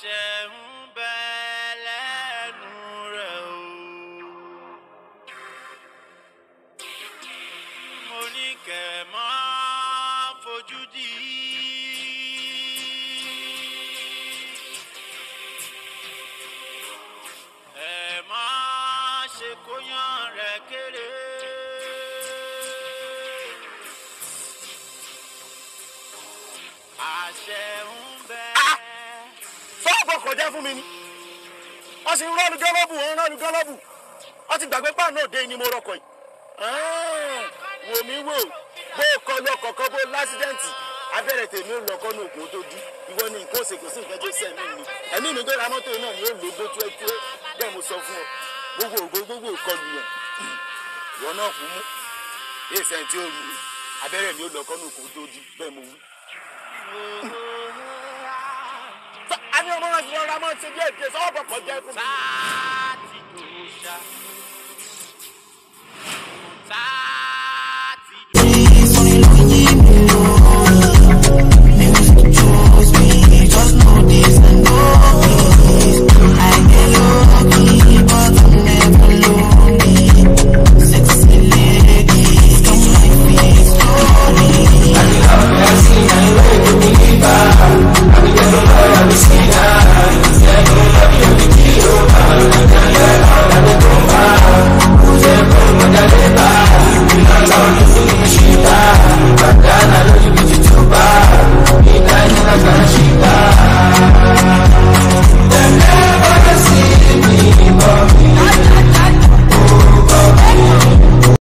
Amo se je so bo ko je fun